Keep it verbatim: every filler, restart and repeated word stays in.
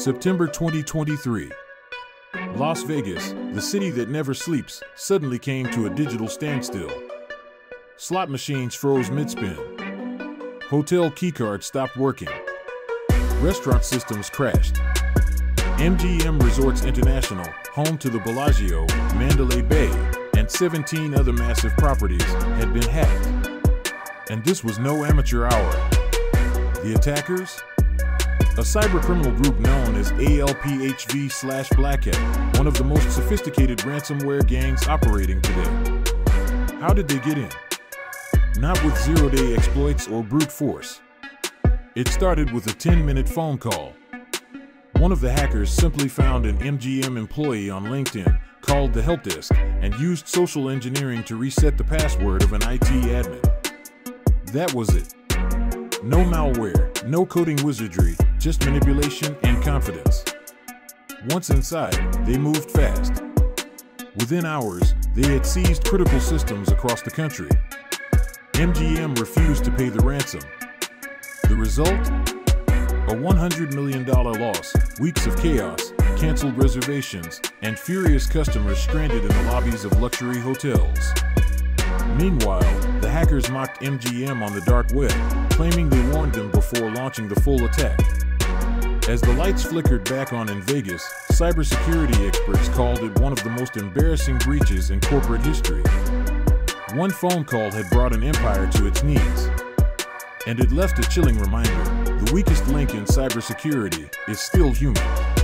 September twenty twenty-three. Las Vegas, the city that never sleeps, suddenly came to a digital standstill. Slot machines froze mid-spin. Hotel keycards stopped working. Restaurant systems crashed. M G M Resorts International, home to the Bellagio, Mandalay Bay, and seventeen other massive properties, had been hacked. And this was no amateur hour. The attackers? A cybercriminal group known as A L P H V slash BlackCat, one of the most sophisticated ransomware gangs operating today. How did they get in? Not with zero-day exploits or brute force. It started with a ten-minute phone call. One of the hackers simply found an M G M employee on LinkedIn, called the help desk, and used social engineering to reset the password of an I T admin. That was it. No malware, no coding wizardry, just manipulation and confidence. Once inside, they moved fast. Within hours, they had seized critical systems across the country. M G M refused to pay the ransom. The result? A one hundred million dollar loss, weeks of chaos, canceled reservations, and furious customers stranded in the lobbies of luxury hotels. Meanwhile, the hackers mocked M G M on the dark web, claiming they warned them before launching the full attack. As the lights flickered back on in Vegas, cybersecurity experts called it one of the most embarrassing breaches in corporate history. One phone call had brought an empire to its knees. And it left a chilling reminder: the weakest link in cybersecurity is still human.